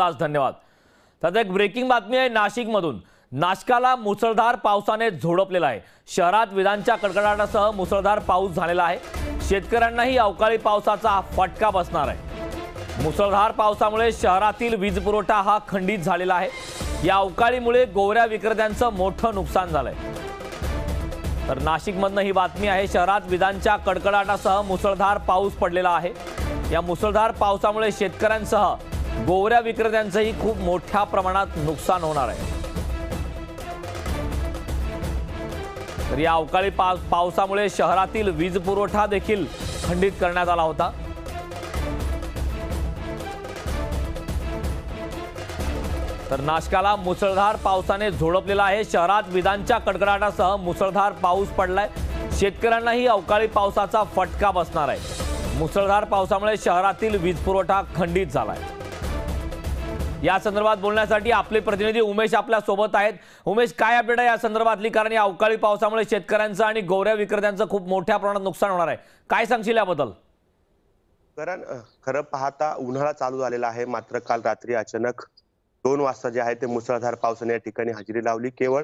तास. धन्यवाद. तर एक ब्रेकिंग बातमी आहे नाशिकमधून. नाशिकला मुसळधार पावसाने झोडपलेला आहे. शहरात विजांच्या कडकडाटासह मुसळधार पाऊस झालेला आहे. शेतकऱ्यांनाही अवकाळी पावसाचा फटका बसणार आहे. मुसळधार पावसामुळे शहरातील वीज पुरवठा हा खंडित झालेला आहे. या अवकाळीमुळे गोवऱ्या विक्रेत्यांचं मोठं नुकसान झालंय. तर नाशिकमधून ही बातमी आहे. शहरात विजांच्या कडकडाटासह मुसळधार पाऊस पडलेला आहे. या मुसळधार पावसामुळे शेतकऱ्यांसह गोवऱ्या विक्रेत्यांचंही खूप मोठ्या प्रमाणात नुकसान होणार आहे. तर या अवकाळी पावसामुळे शहरातील वीज पुरवठा देखील खंडित करण्यात आला होता. तर नाशिकला मुसळधार पावसाने झोडपलेला आहे. शहरात विजांच्या कडकडाटासह मुसळधार पाऊस पडलाय. शेतकऱ्यांनाही अवकाळी पावसाचा फटका बसणार आहे. मुसळधार पावसामुळे शहरातील वीज पुरवठा खंडित झालाय. या संदर्भात बोलण्यासाठी आपले प्रतिनिधी उमेश आपल्या सोबत आहेत. उमेश, काय अपडेट आहे या संदर्भातली? कारण या अवकाळी पावसामुळे शेतकऱ्यांचं आणि गोवऱ्या विक्रेत्यांचं खूप मोठ्या प्रमाणात नुकसान होणार आहे. काय सांगशील याबद्दल? कारण खरं पाहता उन्हाळा चालू झालेला आहे, मात्र काल रात्री अचानक 2 वाजता जे आहे ते मुसळधार पावसाने या ठिकाणी हजेरी लावली. केवळ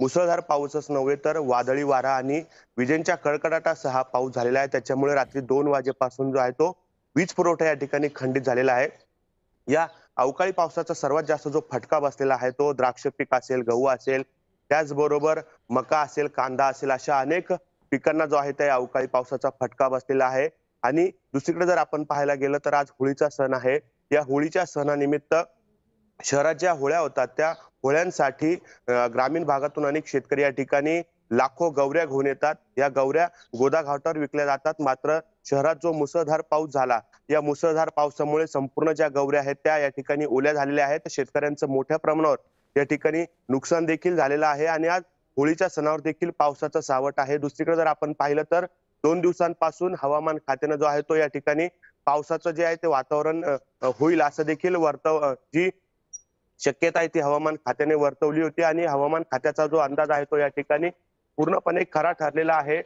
मुसळधार पाऊसच नव्हे तर वादळी वारा आणि विजेंच्या कडकडाटासह हा पाऊस झालेला आहे. त्याच्यामुळे रात्री 2 वाजेपासून जो आहे तो वीज पुरवठा या ठिकाणी खंडित झालेला आहे. या अवकाळी पावसाचा सर्वात जास्त जो फटका बसलेला आहे तो द्राक्ष पीक असेल, गहू असेल, त्याचबरोबर मका असेल, कांदा असेल, अशा अनेक पिकांना जो आहे त्या अवकाळी पावसाचा फटका बसलेला आहे. आणि दुसरीकडे जर आपण पाहायला गेलं तर आज होळीचा सण आहे. या होळीच्या सणानिमित्त शहरात ज्या होळ्या होतात त्या होळ्यांसाठी ग्रामीण भागातून अनेक शेतकरी या ठिकाणी लाखो गवऱ्या घेऊन येतात. या गवऱ्या गोदाघाटावर विकल्या जातात. मात्र शहरात जो मुसळधार पाऊस झाला, या मुसळधार पावसामुळे संपूर्ण ज्या गवऱ्या आहेत त्या या ठिकाणी ओल्या झालेल्या आहेत. शेतकऱ्यांचं मोठ्या प्रमाणावर या ठिकाणी नुकसान देखील झालेलं आहे. आणि आज होळीच्या सणावर देखील पावसाचा सावट आहे. दुसरीकडे जर आपण पाहिलं तर 2 दिवसांपासून हवामान खात्यानं जो आहे तो या ठिकाणी पावसाचं जे आहे ते वातावरण होईल असं देखील जी शक्यता आहे ती हवामान खात्याने वर्तवली होती. आणि हवामान खात्याचा जो अंदाज आहे तो या ठिकाणी पूर्णपणे खरा ठरलेला आहे.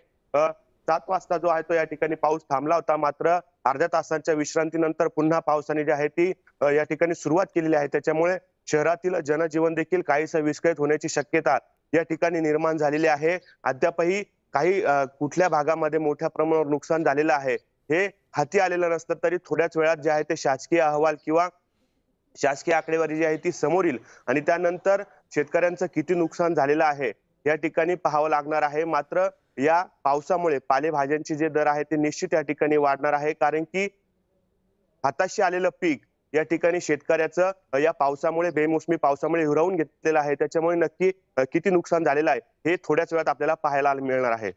7 वाजता जो आहे तो या ठिकाणी पाऊस थांबला होता. मात्र अर्ध्या तासांच्या विश्रांतीनंतर पुन्हा पावसाने जी आहे ती या ठिकाणी सुरुवात केलेली आहे. त्याच्यामुळे शहरातील जनजीवन देखील काहीसा विस्कळीत होण्याची शक्यता या ठिकाणी निर्माण झालेली आहे. अद्यापही काही कुठल्या भागामध्ये मोठ्या प्रमाणावर नुकसान झालेलं आहे हे हाती आलेलं नसतं तरी थोड्याच वेळात जे आहे ते शासकीय अहवाल किंवा शासकीय आकडेवारी जी आहे ती समोर येईल आणि त्यानंतर शेतकऱ्यांचं किती नुकसान झालेलं आहे या ठिकाणी पाहावं लागणार आहे. मात्र या पावसामुळे पालेभाज्यांचे जे दर आहे ते निश्चित या ठिकाणी वाढणार आहे. कारण की हाताशी आलेलं पीक या ठिकाणी शेतकऱ्याचं या पावसामुळे, बेमोसमी पावसामुळे हिरावून घेतलेलं आहे. त्याच्यामुळे नक्की किती नुकसान झालेलं आहे हे थोड्याच वेळात आपल्याला पाहायला मिळणार आहे.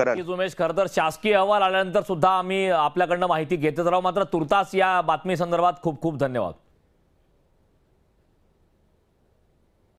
नक्कीच उमेश, खरं तर शासकीय अहवाल आल्यानंतर सुद्धा आम्ही आपल्याकडनं माहिती घेतच राहू. मात्र तुर्तास या बातमी संदर्भात खूप खूप धन्यवाद.